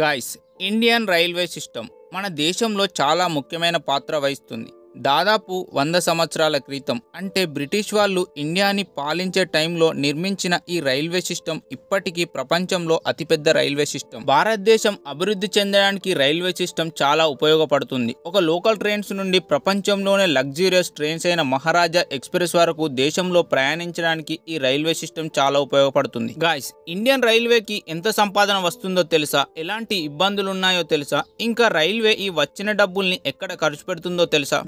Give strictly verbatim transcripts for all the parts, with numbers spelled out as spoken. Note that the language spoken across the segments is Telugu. గాయ్స్ ఇండియన్ రైల్వే సిస్టమ్ మన దేశంలో చాలా ముఖ్యమైన పాత్ర వహిస్తుంది। దాదాపు వంద సంవత్సరాల క్రితం అంటే బ్రిటిష్ వాళ్ళు ఇండియాని పాలించే టైంలో నిర్మించిన ఈ రైల్వే సిస్టమ్ ఇప్పటికీ ప్రపంచంలో అతిపెద్ద రైల్వే సిస్టమ్। భారతదేశం అభివృద్ధి చెందడానికి రైల్వే సిస్టమ్ చాలా ఉపయోగపడుతుంది। ఒక లోకల్ ట్రైన్స్ నుండి ప్రపంచంలోనే లగ్జూరియస్ ట్రైన్స్ అయిన మహారాజా ఎక్స్ప్రెస్ వరకు దేశంలో ప్రయాణించడానికి ఈ రైల్వే సిస్టమ్ చాలా ఉపయోగపడుతుంది। గాయ్స్ ఇండియన్ రైల్వేకి ఎంత సంపాదన వస్తుందో తెలుసా, ఎలాంటి ఇబ్బందులు ఉన్నాయో తెలుసా, ఇంకా రైల్వే ఈ వచ్చిన డబ్బుల్ని ఎక్కడ ఖర్చు పెడుతుందో తెలుసా।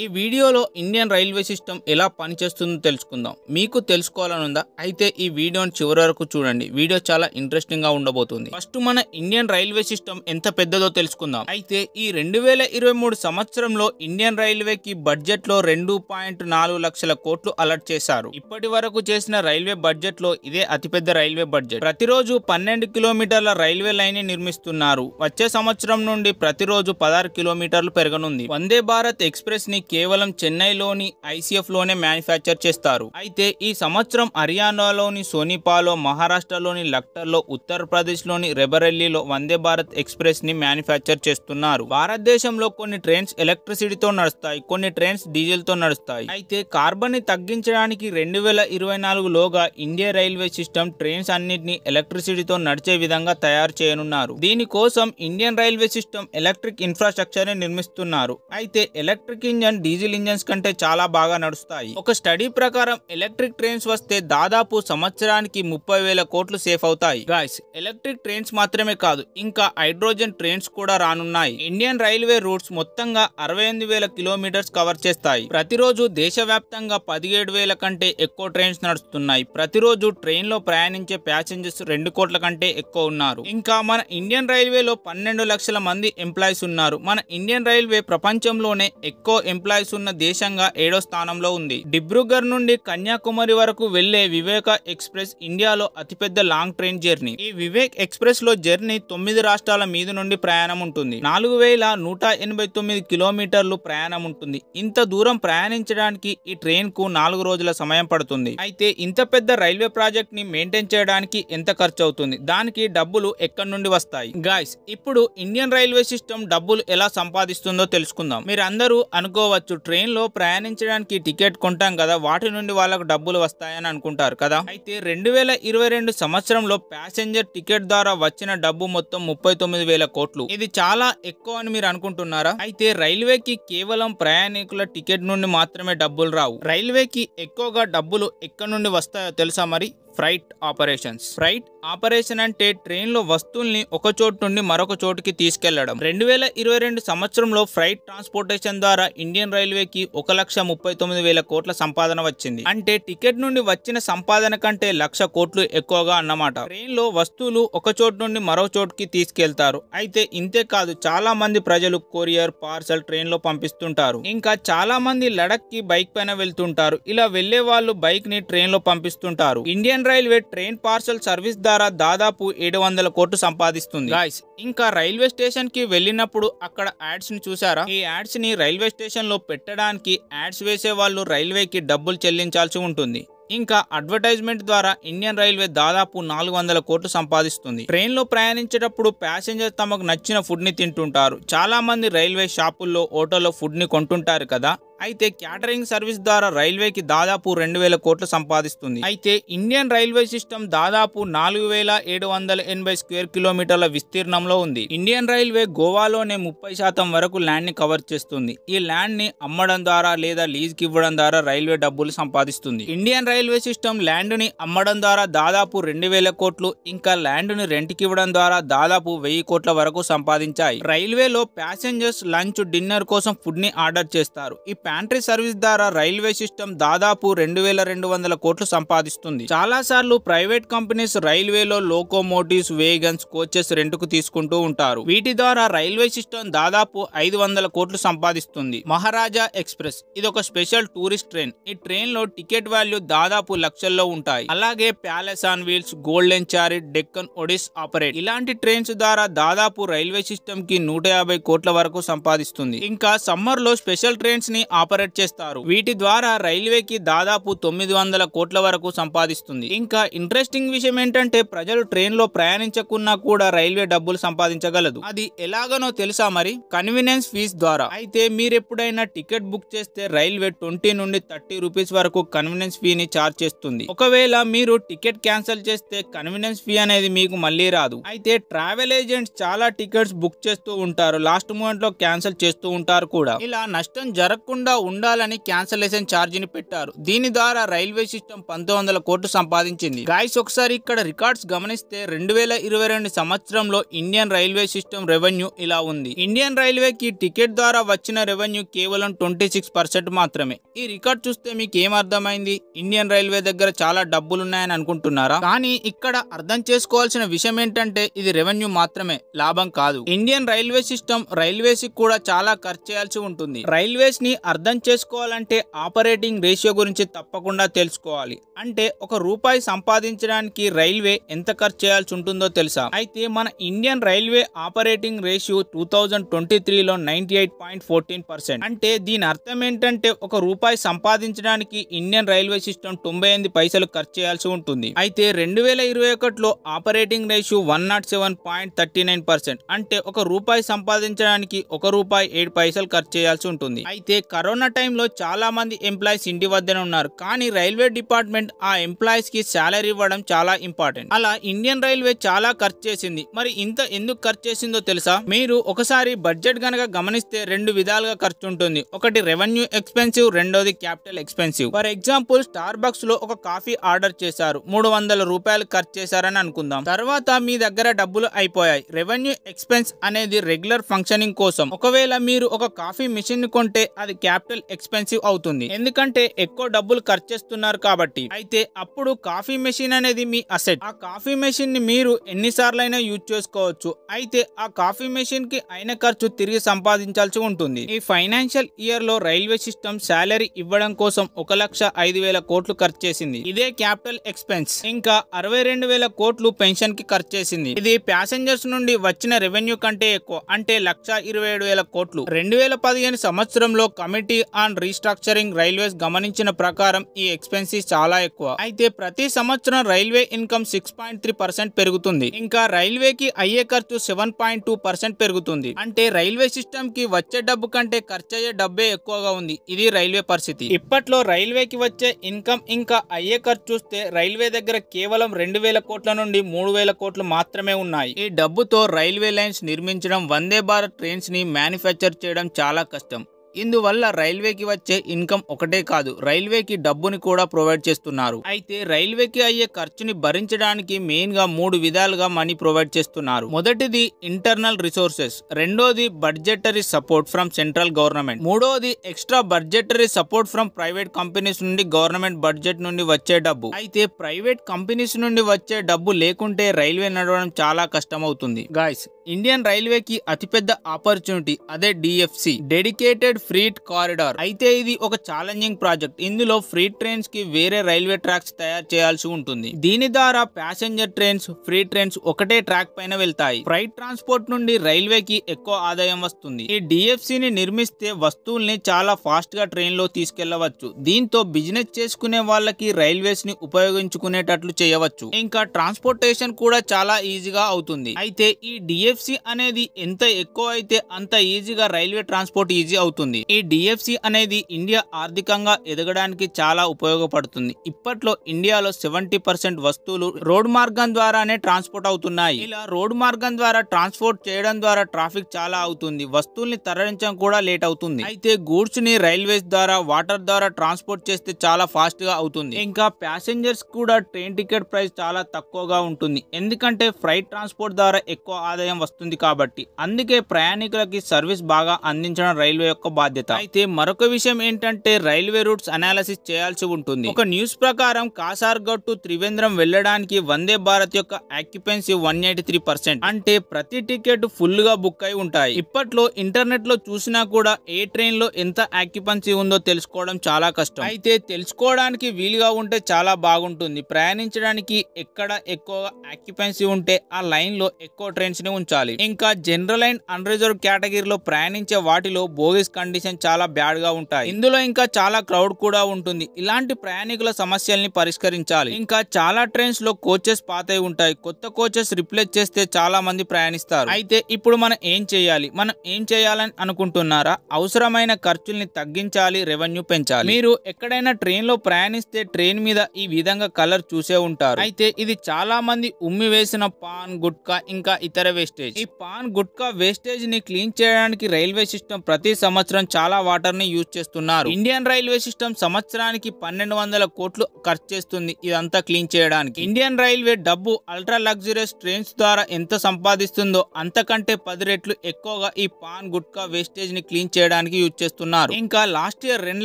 ఈ వీడియోలో ఇండియన్ రైల్వే సిస్టమ్ ఎలా పనిచేస్తుందో తెలుసుకుందాం। మీకు తెలుసుకోవాలనుందా అయితే ఈ వీడియోని చివరి వరకు చూడండి, వీడియో చాలా ఇంట్రెస్టింగ్ గా ఉండబోతుంది। ఫస్ట్ మన ఇండియన్ రైల్వే సిస్టమ్ ఎంత పెద్దదో తెలుసుకుందాం। అయితే ఈ రెండు వేల ఇరవై మూడు సంవత్సరంలో ఇండియన్ రైల్వేకి బడ్జెట్ లో రెండు పాయింట్ నాలుగు లక్షల కోట్లు అలర్ట్ చేశారు। ఇప్పటి వరకు చేసిన రైల్వే బడ్జెట్ లో ఇదే అతిపెద్ద రైల్వే బడ్జెట్। ప్రతిరోజు పన్నెండు కిలోమీటర్ల రైల్వే లైన్ నిర్మిస్తున్నారు। వచ్చే సంవత్సరం నుండి ప్రతిరోజు పదహారు కిలోమీటర్లు పెరగనుంది। వందే భారత్ ఎక్స్ ఎక్స్ప్రెస్ ని కేవలం చెన్నైలోని ఐసీఎఫ్ లోనే మ్యానుఫ్యాక్చర్ చేస్తారు। అయితే ఈ సంవత్సరం హర్యానాలోని సోనిపాలో, మహారాష్ట్రలోని లక్టర్లో, ఉత్తరప్రదేశ్ లోని రెబరెల్లీలో వందే భారత్ ఎక్స్ప్రెస్ ని మ్యానుఫ్యాక్చర్ చేస్తున్నారు। భారతదేశంలో కొన్ని ట్రైన్స్ ఎలక్ట్రిసిటీతో నడుస్తాయి, కొన్ని ట్రైన్స్ డీజిల్ తో నడుస్తాయి। అయితే కార్బన్ ని తగ్గించడానికి రెండు వేల ఇరవై నాలుగులోగా ఇండియా రైల్వే సిస్టమ్ ట్రైన్స్ అన్నిటిని ఎలక్ట్రిసిటీతో నడిచే విధంగా తయారు చేయనున్నారు। దీనికోసం Indian railway system electric infrastructure ని నిర్మిస్తున్నారు। అయితే ఎలక్ట్రిక్ ఇంజన్ డీజిల్ ఇంజన్స్ కంటే చాలా బాగా నడుస్తాయి। ఒక స్టడీ ప్రకారం ఎలక్ట్రిక్ ట్రైన్స్ వస్తే దాదాపు సంవత్సరానికి ముప్పై వేల కోట్లు సేఫ్ అవుతాయి। గాయ్స్ ఎలక్ట్రిక్ ట్రైన్స్ మాత్రమే కాదు ఇంకా హైడ్రోజన్ ట్రైన్స్ కూడా రానున్నాయి। ఇండియన్ రైల్వే రూట్స్ మొత్తంగా అరవై ఎనిమిది వేల కిలోమీటర్స్ కవర్ చేస్తాయి। ప్రతిరోజు దేశవ్యాప్తంగా పదిహేడు వేల కంటే ఎక్కువ ట్రైన్స్ నడుస్తున్నాయి। ప్రతిరోజు ట్రైన్ లో ప్రయాణించే ప్యాసింజర్స్ రెండు కోట్ల కంటే ఎక్కువ ఉన్నారు। ఇంకా మన ఇండియన్ రైల్వేలో పన్నెండు లక్షల మంది ఎంప్లాయీస్ ఉన్నారు। మన ఇండియన్ రైల్వే ప్రపంచంలోనే ఎక్కువ ఎంప్లాయీస్ ఉన్న దేశంగా ఏడో స్థానంలో ఉంది। డిబ్రూగర్ నుండి కన్యాకుమారి వరకు వెళ్లే వివేక ఎక్స్ప్రెస్ ఇండియాలో అతిపెద్ద లాంగ్ ట్రైన్ జర్నీ। ఈ వివేక్ ఎక్స్ప్రెస్ లో జర్నీ తొమ్మిది రాష్ట్రాల మీద నుండి ప్రయాణం ఉంటుంది। నాలుగు వేల నూట ఎనభై తొమ్మిది కిలోమీటర్లు ప్రయాణం ఉంటుంది। ఇంత దూరం ప్రయాణించడానికి ఈ ట్రైన్ కు నాలుగు రోజుల సమయం పడుతుంది। అయితే ఇంత పెద్ద రైల్వే ప్రాజెక్ట్ ని మెయింటైన్ చేయడానికి ఎంత ఖర్చు అవుతుంది, దానికి డబ్బులు ఎక్కడి నుండి వస్తాయి। గాయ్స్ ఇప్పుడు ఇండియన్ రైల్వే సిస్టమ్ డబ్బులు ఎలా సంపాదిస్తుందో తెలుసుకుందాం। మీరందరూ అనుకోవచ్చు ట్రైన్ లో ప్రయాణించడానికి టికెట్ కొంటాం కదా, వాటి నుండి వాళ్ళకు డబ్బులు వస్తాయని అనుకుంటారు కదా। అయితే రెండు వేల ఇరవై రెండు సంవత్సరంలో ప్యాసింజర్ టికెట్ ద్వారా వచ్చిన డబ్బు మొత్తం ముప్పై తొమ్మిది వేల కోట్లు। ఇది చాలా ఎక్కువ అని మీరు అనుకుంటున్నారా? అయితే రైల్వేకి కేవలం ప్రయాణికుల టికెట్ నుండి మాత్రమే డబ్బులు రావు। రైల్వేకి ఎక్కువగా డబ్బులు ఎక్కడి నుండి వస్తాయో తెలుసా మరి? Freight operations. ఫ్రైట్ ఆపరేషన్ అంటే ట్రైన్ లో వస్తువుల్ని ఒక చోటు నుండి మరొక చోటుకి తీసుకెళ్లడం। రెండు వేల ఇరవై రెండు సంవత్సరంలో ఫ్రైట్ ట్రాన్స్పోర్టేషన్ ద్వారా ఇండియన్ రైల్వేకి ఒక లక్ష ముప్పై తొమ్మిది వేల కోట్ల సంపాదన వచ్చింది। అంటే టికెట్ నుండి వచ్చిన సంపాదన కంటే లక్ష కోట్లు ఎక్కువగా అన్నమాట। ట్రైన్ లో వస్తువులు ఒక చోటు నుండి మరో చోటుకి తీసుకెళ్తారు। అయితే ఇంతే కాదు, చాలా మంది ప్రజలు కొరియర్, పార్సల్ ట్రైన్ లో పంపిస్తుంటారు। ఇంకా చాలా మంది లడక్ కి బైక్ పైన వెళ్తుంటారు। ఇలా వెళ్లే వాళ్ళు బైక్ ని ట్రైన్ లో పంపిస్తుంటారు। Indian railway train parcel service ద్వారా దాదాపు ఏడు వందల కోట్లు సంపాదిస్తుంది। గాయ్స్ ఇంకా రైల్వే స్టేషన్ కి వెళ్ళినప్పుడు అక్కడ యాడ్స్ ని చూసారా? ఈ యాడ్స్ ని రైల్వే స్టేషన్ లో పెట్టడానికి యాడ్స్ వేసే వాళ్ళు రైల్వేకి డబ్బులు చెల్లించాల్సి ఉంటుంది। ఇంకా అడ్వర్టైజ్మెంట్ ద్వారా ఇండియన్ రైల్వే దాదాపు నాలుగు వందల కోట్లు సంపాదిస్తుంది। ట్రైన్ లో ప్రయాణించేటప్పుడు ప్యాసింజర్ తమకు నచ్చిన ఫుడ్ ని తింటుంటారు। చాలా మంది రైల్వే షాపుల్లో, హోటల్లో ఫుడ్ ని కొంటుంటారు కదా। అయితే క్యాటరింగ్ సర్వీస్ ద్వారా రైల్వేకి దాదాపు రెండు వేల కోట్లు సంపాదిస్తుంది। అయితే ఇండియన్ రైల్వే సిస్టమ్ దాదాపు నాలుగు వేల ఏడు వందల ఎనభై స్క్వేర్ కిలోమీటర్ల విస్తీర్ణంలో ఉంది। ఇండియన్ రైల్వే గోవాలోనే ముప్పై శాతం వరకు ల్యాండ్ ని కవర్ చేస్తుంది। ఈ ల్యాండ్ ని అమ్మడం ద్వారా లేదా లీజ్ కి ఇవ్వడం ద్వారా రైల్వే డబ్బులు సంపాదిస్తుంది। ఇండియన్ రైల్వే సిస్టమ్ ల్యాండ్ ని అమ్మడం ద్వారా దాదాపు రెండు వేల కోట్లు, ఇంకా ల్యాండ్ ని రెంట్ కి ఇవ్వడం ద్వారా దాదాపు వెయ్యి కోట్ల వరకు సంపాదించాయి। రైల్వేలో ప్యాసింజర్స్ లంచ్, డిన్నర్ కోసం ఫుడ్ ని ఆర్డర్ చేస్తారు। ప్యాంట్రీ సర్వీస్ ద్వారా రైల్వే సిస్టమ్ దాదాపు రెండు వేల రెండు వందల కోట్లు సంపాదిస్తుంది। చాలా సార్లు ప్రైవేట్ కంపెనీస్ రైల్వేలో లోకోమోటివ్స్, వేగన్స్, కోచెస్ రెంట్ కు తీసుకుంటూ ఉంటారు। వీటి ద్వారా రైల్వే సిస్టమ్ దాదాపు ఐదు వందల కోట్లు సంపాదిస్తుంది। మహారాజా ఎక్స్ప్రెస్ ఇది ఒక స్పెషల్ టూరిస్ట్ ట్రైన్। ఈ ట్రైన్ లో టికెట్ వాల్యూ దాదాపు లక్షల్లో ఉంటాయి। అలాగే palace on wheels, golden chariot, Deccan odyssey operate ఇలాంటి ట్రైన్స్ ద్వారా దాదాపు రైల్వే సిస్టమ్ కి నూట యాభై కోట్ల వరకు సంపాదిస్తుంది। ఇంకా సమ్మర్ లో స్పెషల్ ట్రైన్స్ ని ఆపరేట్ చేస్తారు। వీటి ద్వారా రైల్వేకి దాదాపు తొమ్మిది వందల కోట్ల వరకు సంపాదిస్తుంది। ఇంకా ఇంట్రెస్టింగ్ విషయం ఏంటంటే ప్రజలు ట్రైన్ లో ప్రయాణించకున్నా కూడా రైల్వే డబ్బులు సంపాదించగలదు। అది ఎలాగనో తెలుసా మరి? కన్వీనియన్స్ ఫీజ్ ద్వారా। అయితే మీరు ఎప్పుడైనా టికెట్ బుక్ చేస్తే రైల్వే ట్వంటీ నుండి థర్టీ రూపీస్ వరకు కన్వీనియన్స్ ఫీ ని చార్జ్ చేస్తుంది। ఒకవేళ మీరు టికెట్ క్యాన్సిల్ చేస్తే కన్వీనియన్స్ ఫీ అనేది మీకు మళ్ళీ రాదు। అయితే ట్రావెల్ ఏజెంట్స్ చాలా టికెట్స్ బుక్ చేస్తూ ఉంటారు, లాస్ట్ మూమెంట్ లో క్యాన్సిల్ చేస్తూ ఉంటారు కూడా। ఇలా నష్టం జరగకుండా ఉండాలని క్యాన్సిలేషన్ ఛార్జ్ ని పెట్టారు। దీని ద్వారా రైల్వే సిస్టమ్ పంతొమ్మిది వందల కోట్లు సంపాదించింది। గాయస్ ఒకసారి ఇక్కడ రికార్డ్స్ గమనిస్తే రెండు వేల ఇరవై రెండు సంవత్సరంలో ఇండియన్ రైల్వే సిస్టమ్ రెవెన్యూ ఇలా ఉంది। ఇండియన్ రైల్వే కి టికెట్ ద్వారా వచ్చిన రెవెన్యూ కేవలం ట్వంటీ సిక్స్ పర్సెంట్ మాత్రమే। ఈ రికార్డ్ చూస్తే మీకు ఏం అర్థమైంది? ఇండియన్ రైల్వే దగ్గర చాలా డబ్బులున్నాయని అనుకుంటున్నారా? కానీ ఇక్కడ అర్థం చేసుకోవాల్సిన విషయం ఏంటంటే ఇది రెవెన్యూ మాత్రమే, లాభం కాదు। ఇండియన్ రైల్వే సిస్టమ్ రైల్వేస్ కూడా చాలా ఖర్చు చేయాల్సి ఉంటుంది। రైల్వేస్ ని అర్థం చేసుకోవాలంటే ఆపరేటింగ్ రేషియో గురించి తప్పకుండా తెలుసుకోవాలి। అంటే ఒక రూపాయి సంపాదించడానికి రైల్వే ఎంత ఖర్చు చేయాల్సి ఉంటుందో తెలుసా? అయితే మన Indian railway operating ratio two thousand twenty త్రీలో ninety eight point fourteen percent అంటే దీని అర్థం ఏంటంటే ఒక రూపాయి సంపాదించడానికి ఇండియన్ రైల్వే సిస్టమ్ తొంభై ఎనిమిది పైసలు ఖర్చు చేయాల్సి ఉంటుంది। అయితే రెండు వేల ఇరవై ఒకటిలో operating ratio one naught seven point thirty nine percent అంటే ఒక రూపాయి సంపాదించడానికి ఒక రూపాయి ఏడు పైసలు ఖర్చు చేయాల్సి ఉంటుంది। అయితే కరోనా టైంలో చాలా మంది ఎంప్లాయీస్ ఇంటి వద్దనే ఉన్నారు, కానీ రైల్వే డిపార్ట్మెంట్ ఆ ఎంప్లాయీస్ కి శాలరీ ఇవ్వడం చాలా ఇంపార్టెంట్। అలా ఇండియన్ రైల్వే చాలా ఖర్చు చేసింది। మరి ఇంత ఎందుకు ఖర్చు చేసిందో తెలుసా? మీరు ఒకసారి బడ్జెట్ గనక గమనిస్తే రెండు విధాలుగా ఖర్చు ఉంటుంది, ఒకటి రెవెన్యూ ఎక్స్పెన్సివ్, రెండోది capital expensive. For example Starbucks లో ఒక కాఫీ ఆర్డర్ చేశారు, మూడు వందల రూపాయలు ఖర్చు చేశారని అనుకుందాం। తర్వాత మీ దగ్గర డబ్బులు అయిపోయాయి। రెవెన్యూ ఎక్స్పెన్స్ అనేది రెగ్యులర్ ఫంక్షనింగ్ కోసం। ఒకవేళ మీరు ఒక కాఫీ మిషన్ కొంటే అది క్యాపిటల్ ఎక్స్పెన్సివ్ అవుతుంది, ఎందుకంటే ఎక్కువ డబ్బులు ఖర్చు చేస్తున్నారు కాబట్టి। అయితే అప్పుడు కాఫీ మెషిన్ అనేది మీ అసెట్। ఆ కాఫీ మెషిన్ ని మీరు ఎన్నిసార్లైనా యూజ్ చేసుకోవచ్చు। అయితే ఆ కాఫీ మెషిన్ కి అయిన ఖర్చు తిరిగి సంపాదించాల్సి ఉంటుంది। ఈ ఫైనాన్షియల్ ఇయర్ లో రైల్వే సిస్టమ్ శాలరీ ఇవ్వడం కోసం ఒక లక్ష ఐదు వేల కోట్లు ఖర్చు చేసింది, ఇదే క్యాపిటల్ ఎక్స్పెన్స్। ఇంకా అరవై రెండు వేల కోట్లు పెన్షన్ కి ఖర్చు చేసింది, ఇది ప్యాసెంజర్స్ నుండి వచ్చిన రెవెన్యూ కంటే ఎక్కువ, అంటే లక్ష ఇరవై ఏడు వేల కోట్లు। రెండు వేల పదిహేను సంవత్సరంలో కమిటీ ఆన్ రీస్ట్రక్చరింగ్ రైల్వేస్ గమనించిన ప్రకారం ఈ ఎక్స్పెన్సెస్ చాలా ఎక్కువ। అయితే ప్రతి సంవత్సరం railway income six point three percent పెరుగుతుంది, ఇంకా రైల్వేకి అయ్యే ఖర్చు సెవెన్ పాయింట్ టూ పర్సెంట్ పెరుగుతుంది। అంటే రైల్వే సిస్టమ్ కి వచ్చే డబ్బు కంటే ఖర్చు అయ్యే డబ్బే ఎక్కువగా ఉంది। ఇది రైల్వే పరిస్థితి। ఇప్పట్లో రైల్వేకి వచ్చే ఇన్కమ్ ఇంకా అయ్యే ఖర్చు చూస్తే రైల్వే దగ్గర కేవలం రెండు వేల కోట్ల నుండి మూడు వేల కోట్లు మాత్రమే ఉన్నాయి। ఈ డబ్బుతో రైల్వే లైన్స్ నిర్మించడం, వందే భారత్ ట్రైన్స్ ని మ్యానుఫ్యాక్చర్ చేయడం చాలా కష్టం। ఇందువల్ల రైల్వేకి వచ్చే ఇన్కమ్ ఒకటే కాదు, రైల్వేకి డబ్బుని కూడా ప్రొవైడ్ చేస్తున్నారు। అయితే రైల్వేకి అయ్యే ఖర్చుని భరించడానికి మెయిన్ గా మూడు విధాలుగా మనీ ప్రొవైడ్ చేస్తున్నారు। మొదటిది ఇంటర్నల్ రిసోర్సెస్, రెండోది budgetary support from central government, మూడోది extra budgetary support from private companies నుండి గవర్నమెంట్ బడ్జెట్ నుండి వచ్చే డబ్బు। అయితే ప్రైవేట్ కంపెనీస్ నుండి వచ్చే డబ్బు లేకుంటే రైల్వే నడవడం చాలా కష్టం అవుతుంది। గాయస్, ఇండియన్ రైల్వేకి అతిపెద్ద ఆపర్చునిటీ అదే డిఎఫ్సి, డెడికేటెడ్ ఫ్రీట్ కారిడార్। అయితే ఇది ఒక ఛాలెంజింగ్ ప్రాజెక్ట్, ఇందులో ఫ్రీ ట్రైన్స్ కి వేరే రైల్వే ట్రాక్స్ తయారు చేయాల్సి ఉంటుంది। దీని ద్వారా ప్యాసింజర్ ట్రైన్స్, ఫ్రీ ట్రైన్స్ ఒకటే ట్రాక్ పైన వెళ్తాయి। ఫ్రైట్ ట్రాన్స్పోర్ట్ నుండి రైల్వేకి ఎక్కువ ఆదాయం వస్తుంది। ఈ డిఎఫ్సి ని నిర్మిస్తే వస్తువుల్ని చాలా ఫాస్ట్ గా ట్రైన్ లో తీసుకెళ్లవచ్చు, దీంతో బిజినెస్ చేసుకునే వాళ్ళకి రైల్వేస్ ని ఉపయోగించుకునేటట్లు చేయవచ్చు। ఇంకా ట్రాన్స్పోర్టేషన్ కూడా చాలా ఈజీగా అవుతుంది। అయితే ఈ డిఎఫ్సి అనేది ఎంత ఎక్కువ అయితే అంత ఈజీగా రైల్వే ట్రాన్స్పోర్ట్ ఈజీ అవుతుంది। ఈ డిఎఫ్సి అనేది ఇండియా ఆర్థికంగా ఎదగడానికి చాలా ఉపయోగపడుతుంది। ఇప్పట్లో ఇండియాలో సెవెంటీ పర్సెంట్ వస్తువులు రోడ్ మార్గం ద్వారానే ట్రాన్స్పోర్ట్ అవుతున్నాయి। ఇలా రోడ్ మార్గం ద్వారా ట్రాన్స్పోర్ట్ చేయడం ద్వారా ట్రాఫిక్ చాలా అవుతుంది, వస్తువుల్ని తరలించడం కూడా లేట్ అవుతుంది। అయితే గూడ్స్ ని రైల్వేస్ ద్వారా, వాటర్ ద్వారా ట్రాన్స్పోర్ట్ చేస్తే చాలా ఫాస్ట్ గా అవుతుంది। ఇంకా ప్యాసింజర్స్ కూడా ట్రైన్ టికెట్ ప్రైస్ చాలా తక్కువగా ఉంటుంది, ఎందుకంటే ఫ్రైట్ ట్రాన్స్పోర్ట్ ద్వారా ఎక్కువ ఆదాయం వస్తుంది కాబట్టి। అందుకే ప్రయాణికులకి సర్వీస్ బాగా అందించడం రైల్వే యొక్క బాధ్యత। అయితే మరొక విషయం ఏంటంటే రైల్వే రూట్స్ అనాలిసిస్ చేయాల్సి ఉంటుంది। ఒక న్యూస్ ప్రకారం కాసార్గడ్ టు త్రివేంద్రం వెళ్ళడానికి వందే భారత్ యొక్క occupancy one eighty three percent అంటే ప్రతి టికెట్ ఫుల్ గా బుక్ అయి ఉంటాయి। ఇప్పట్లో ఇంటర్నెట్ లో చూసినా కూడా ఏ ట్రైన్ లో ఎంత ఆక్యుపెన్సీ ఉందో తెలుసుకోవడం చాలా కష్టం। అయితే తెలుసుకోవడానికి వీలుగా ఉంటే చాలా బాగుంటుంది। ప్రయాణించడానికి ఎక్కడ ఎక్కువ ఆక్యుపెన్సీ ఉంటే ఆ లైన్ లో ఎక్కువ ట్రైన్స్ ని ఉంచాలి। ఇంకా జనరల్ అండ్ అన్రిజర్వ్ కేటగిరీలో ప్రయాణించే వాటిలో బోగిస్ కండి కండిషన్ చాలా బ్యాడ్ గా ఉంటాయి. ఇందులో ఇంకా చాలా క్రౌడ్ కూడా ఉంటుంది. ఇలాంటి ప్రయాణికుల సమస్యల్ని పరిష్కరించాలి. ఇంకా చాలా ట్రైన్స్ లో కోచెస్ పాతై ఉంటాయి. కొత్త కోచెస్ రిప్లేస్ చేస్తే చాలా మంది ప్రయాణిస్తారు. అయితే ఇప్పుడు మనం ఏం చేయాలి? మనం ఏం చేయాలని అనుకుంటున్నారా? అవసరమైన ఖర్చుల్ని తగ్గించాలి, రెవెన్యూ పెంచాలి. మీరు ఎక్కడైనా ట్రైన్ లో ప్రయాణిస్తే ట్రైన్ మీద ఈ విధంగా కలర్ చూసే ఉంటారు. అయితే ఇది చాలా మంది ఉమ్మి వేసిన పాన్, గుట్కా ఇంకా ఇతర వేస్టేజ్. ఈ పాన్, గుట్కా వేస్టేజ్ ని క్లీన్ చేయడానికి రైల్వే సిస్టమ్ ప్రతి సంవత్సరం చాలా వాటర్ ని యూజ్ చేస్తున్నారు. ఇండియన్ రైల్వే సిస్టమ్ సంవత్సరానికి పన్నెండు వందల కోట్లు ఖర్చు చేస్తుంది ఇదంతా క్లీన్ చేయడానికి. ఇండియన్ రైల్వే డబ్బు అల్ట్రా లగ్జరీస్ ట్రైన్స్ ద్వారా ఎంత సంపాదిస్తుందో అంతకంటే పది రెట్లు ఎక్కువగా ఈ పాన్, గుట్కా వేస్టేజ్ ని క్లీన్ చేయడానికి యూజ్ చేస్తున్నారు. ఇంకా లాస్ట్ ఇయర్ రెండు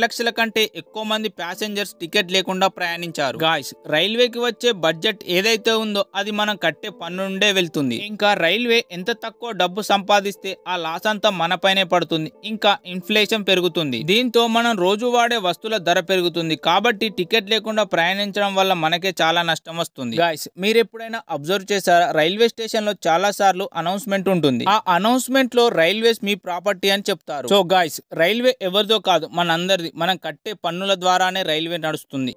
లక్షల కంటే ఎక్కువ మంది ప్యాసింజర్స్ టికెట్ లేకుండా ప్రయాణించారు. గాయ్స్, రైల్వేకి వచ్చే బడ్జెట్ ఏదైతే ఉందో అది మనం కట్టే పన్ను నుండే వెళ్తుంది. ఇంకా రైల్వే ఎంత తక్కువ డబ్బు సంపాదిస్తే ఆ లాస్ అంతా మన పైనే పడుతుంది. ఇంకా ఇన్ఫ్లేషన్ పెరుగుతుంది. దీంతో మనం రోజు వాడే వస్తువుల ధర పెరుగుతుంది. కాబట్టి టికెట్ లేకుండా ప్రయాణించడం వల్ల మనకే చాలా నష్టం వస్తుంది. గాయ్స్, మీరు ఎప్పుడైనా అబ్జర్వ్ చేశారా? రైల్వే స్టేషన్ లో చాలా సార్లు అనౌన్స్మెంట్ ఉంటుంది. ఆ అనౌన్స్మెంట్ లో రైల్వేస్ మీ ప్రాపర్టీ అని చెప్తారు. సో గాయ్స్, రైల్వే ఎవరిదో కాదు, మనందరిది. మనం కట్టే పన్నుల ద్వారానే రైల్వే నడుస్తుంది.